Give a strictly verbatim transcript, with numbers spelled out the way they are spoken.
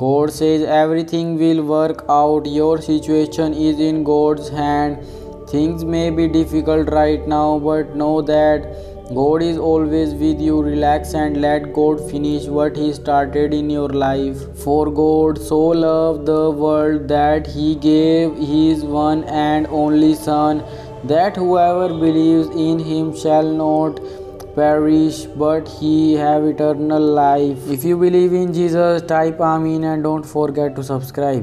God says everything will work out. Your situation is in God's hand. Things may be difficult right now, but know that God is always with you. Relax and let God finish what He started in your life. For God so loved the world that He gave His one and only Son, that whoever believes in Him shall not perish, but he have eternal life. If you believe in Jesus, type Amen and don't forget to subscribe.